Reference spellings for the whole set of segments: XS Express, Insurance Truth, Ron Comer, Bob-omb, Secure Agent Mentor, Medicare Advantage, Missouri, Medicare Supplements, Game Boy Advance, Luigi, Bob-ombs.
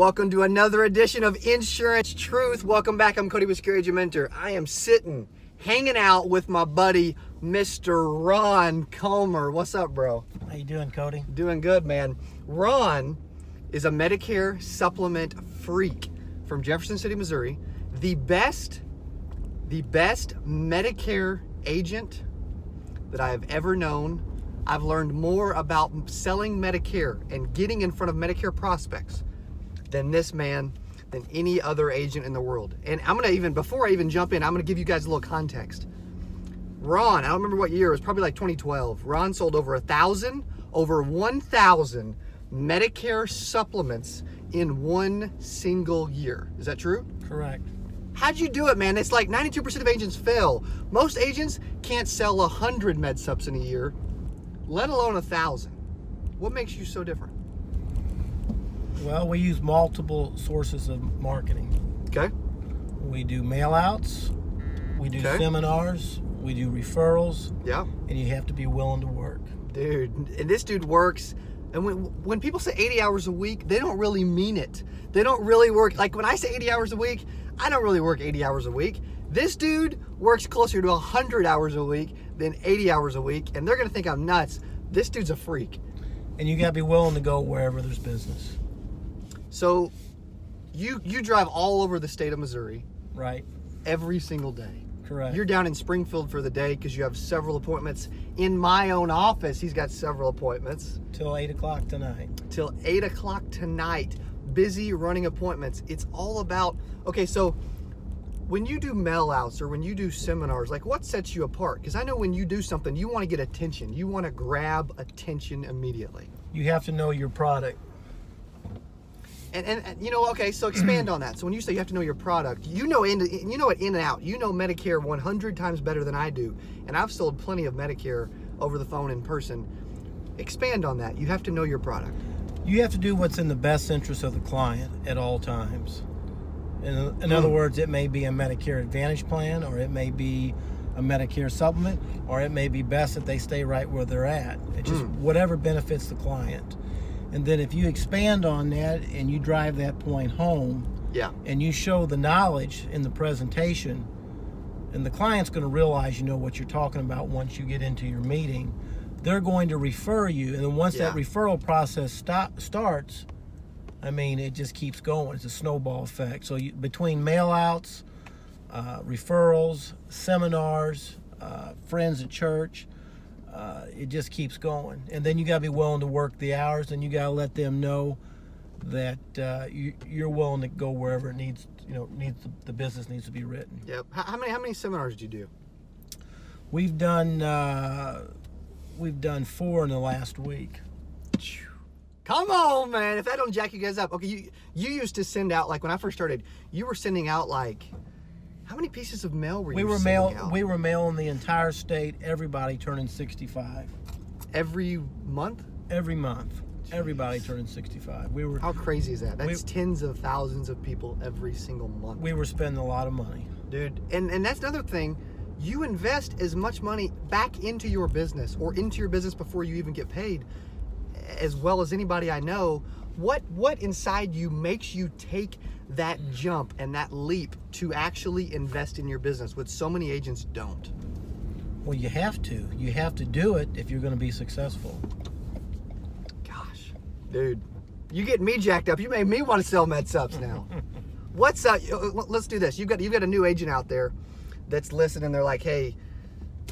Welcome to another edition of Insurance Truth. Welcome back. I'm Cody with Secure Agent Mentor. I am sitting, hanging out with my buddy, Mr. Ron Comer. What's up, bro? How you doing, Cody? Doing good, man. Ron is a Medicare supplement freak from Jefferson City, Missouri. The best Medicare agent that I have ever known. I've learned more about selling Medicare and getting in front of Medicare prospects than this man, than any other agent in the world. And I'm gonna even, before I even jump in, I'm gonna give you guys a little context. Ron, I don't remember what year, it was probably like 2012. Ron sold over 1,000 Medicare supplements in one single year. Is that true? Correct. How'd you do it, man? It's like 92% of agents fail. Most agents can't sell 100 med subs in a year, let alone 1,000. What makes you so different? Well, we use multiple sources of marketing. Okay. We do mail-outs, we do seminars, we do referrals. Yeah. And you have to be willing to work. Dude, and this dude works. And when people say 80 hours a week, they don't really mean it. They don't really work. Like when I say 80 hours a week, I don't really work 80 hours a week. This dude works closer to 100 hours a week than 80 hours a week. And they're going to think I'm nuts. This dude's a freak. And you got to be willing to go wherever there's business. So you drive all over the state of Missouri. Right. Every single day. Correct. You're down in Springfield for the day because you have several appointments. In my own office, he's got several appointments. Till 8 o'clock tonight. Till 8 o'clock tonight. Busy running appointments. It's all about, okay, so when you do mail-outs or when you do seminars, like what sets you apart? Because I know when you do something, you want to get attention. You want to grab attention immediately. You have to know your product. And you know, okay, so expand on that. So when you say you have to know your product, you know it in and out. You know Medicare 100 times better than I do. And I've sold plenty of Medicare over the phone in person. Expand on that. You have to know your product. You have to do what's in the best interest of the client at all times. In other words, it may be a Medicare Advantage plan, or it may be a Medicare supplement, or it may be best that they stay right where they're at. It's just whatever benefits the client. And then if you expand on that and you drive that point home, yeah, and you show the knowledge in the presentation, and the client's going to realize you know what you're talking about once you get into your meeting. They're going to refer you, and then once that referral process starts, I mean, it just keeps going. It's a snowball effect. So you, between mail-outs, referrals, seminars, friends at church, it just keeps going. And then you got to be willing to work the hours, and you got to let them know that you're willing to go wherever it needs. You know, the business needs to be written. Yep. How many seminars do you do? We've done four in the last week. Come on, man! If that don't jack you guys up, okay? You used to send out, like when I first started, you were sending out like. How many pieces of mail were you sending out? We were mailing the entire state, everybody turning 65. Every month? Every month. Jeez. Everybody turning 65. We were. How crazy is that? That's tens of thousands of people every single month. We were spending a lot of money. Dude, and that's another thing. You invest as much money back into your business or into your business before you even get paid, as well as anybody I know. What inside you makes you take that jump and that leap to actually invest in your business, which so many agents don't? Well, you have to. You have to do it if you're going to be successful. Gosh, dude, you get me jacked up. You made me want to sell med subs now. What's up? Let's do this. You've got a new agent out there that's listening. They're like, hey,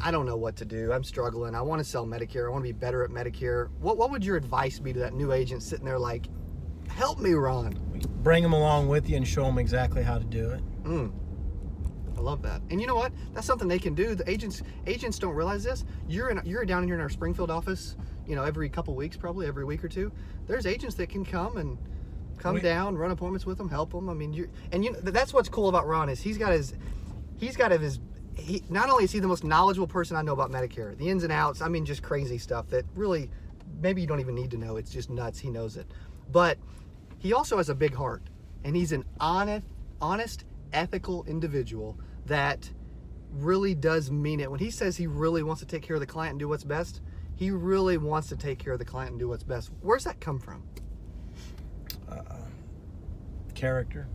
I don't know what to do. I'm struggling. I want to sell Medicare. I want to be better at Medicare. What would your advice be to that new agent sitting there like, help me, Ron? Bring them along with you and show them exactly how to do it. I love that. And you know what? That's something they can do. The agents don't realize this. You're down here in our Springfield office, you know, every couple weeks, probably every week or two. There's agents that can come down, run appointments with them, help them. I mean, that's what's cool about Ron is not only is he the most knowledgeable person I know about Medicare, the ins and outs, I mean, just crazy stuff that really, maybe you don't even need to know. It's just nuts. He knows it. But he also has a big heart, and he's an honest, ethical individual that really does mean it. When he says he really wants to take care of the client and do what's best, he really wants to take care of the client and do what's best. Where's that come from? Character.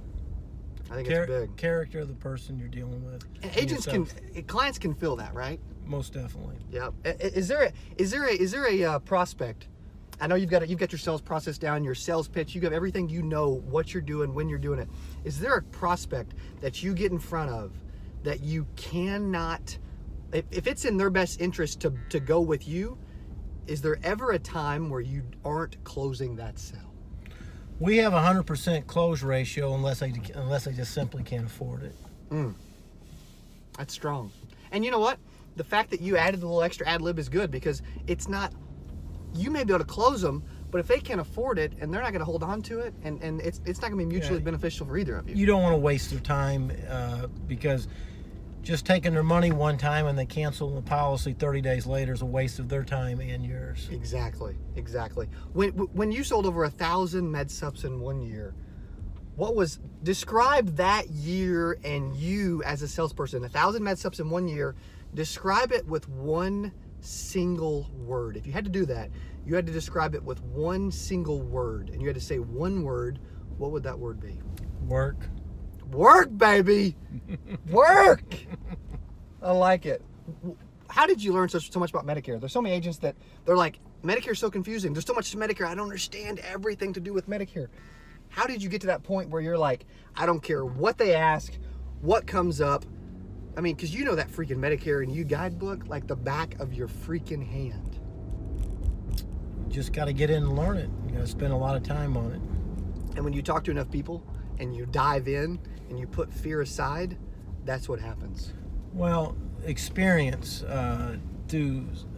I think it's big. Character of the person you're dealing with. Agents can, clients can feel that, right? Most definitely. Yeah. Is there a prospect? I know you've got your sales process down, your sales pitch. You got everything. You know what you're doing, when you're doing it. Is there a prospect that you get in front of that you cannot? If it's in their best interest to go with you, is there ever a time where you aren't closing that sale? We have a 100% close ratio unless they just simply can't afford it. Mm. That's strong. And you know what? The fact that you added a little extra ad lib is good, because it's not, you may be able to close them, but if they can't afford it and they're not going to hold on to it, and it's not going to be mutually beneficial for either of you. You don't want to waste their time, because just taking their money one time and they cancel the policy 30 days later is a waste of their time and yours. Exactly, exactly. When you sold over 1,000 med subs in one year, describe that year and you as a salesperson. 1,000 med subs in one year, describe it with one single word. If you had to do that, you had to describe it with one single word and you had to say one word, what would that word be? Work. Work, baby. Work. I like it. How did you learn so much about Medicare? There's so many agents that they're like, Medicare's so confusing. There's so much to Medicare. I don't understand everything to do with Medicare. How did you get to that point where you're like, I don't care what they ask, what comes up? I mean, because you know that freaking Medicare and You guidebook like the back of your freaking hand. Just got to get in and learn it. You got to spend a lot of time on it. And when you talk to enough people and you dive in and you put fear aside, that's what happens. Well, experience, I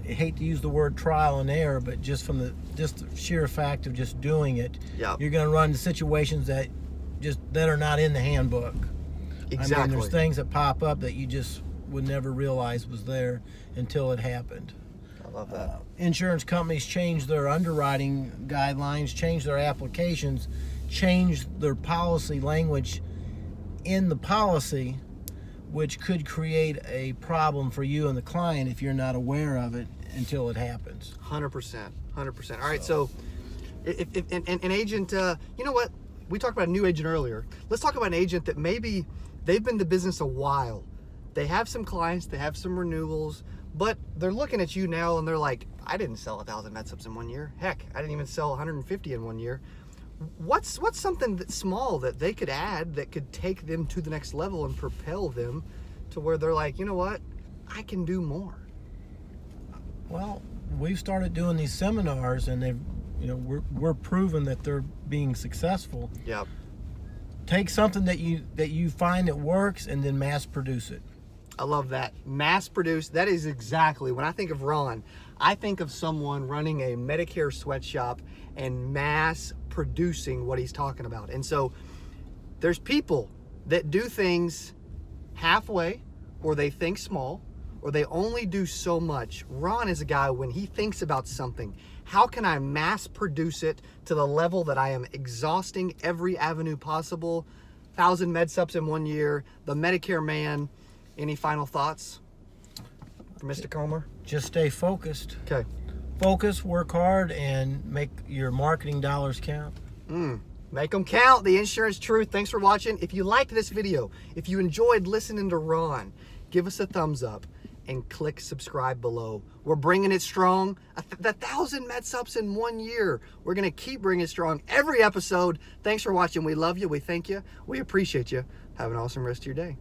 hate to use the word trial and error, but just from the sheer fact of just doing it, you're going to run into situations that that are not in the handbook. Exactly. I mean, there's things that pop up that you just would never realize was there until it happened. I love that. Insurance companies change their underwriting guidelines, change their applications, change their policy language in the policy, which could create a problem for you and the client if you're not aware of it until it happens. 100%. 100%. All right, so if an agent, you know what? We talked about a new agent earlier. Let's talk about an agent that maybe they've been in the business a while. They have some clients, they have some renewals, but they're looking at you now and they're like, I didn't sell 1,000 med subs in one year. Heck, I didn't even sell 150 in one year. What's something that's small that they could add that could take them to the next level and propel them to where they're like, you know what, I can do more? Well, we've started doing these seminars and they've, you know, we're proving that they're being successful. Yep. Take something that you find that works and then mass produce it. I love that. Mass produce. That is exactly, when I think of Ron, I think of someone running a Medicare sweatshop and mass producing what he's talking about. And so there's people that do things halfway, or they think small, or they only do so much. Ron is a guy, when he thinks about something, how can I mass produce it to the level that I am exhausting every avenue possible? 1,000 med subs in one year, the Medicare man. Any final thoughts for Mr. Comer? Just stay focused. Okay. Focus, work hard, and make your marketing dollars count. Make them count. The Insurance Truth. Thanks for watching. If you liked this video, if you enjoyed listening to Ron, give us a thumbs up and click subscribe below. We're bringing it strong. The 1,000 med subs in one year. We're going to keep bringing it strong every episode. Thanks for watching. We love you. We thank you. We appreciate you. Have an awesome rest of your day.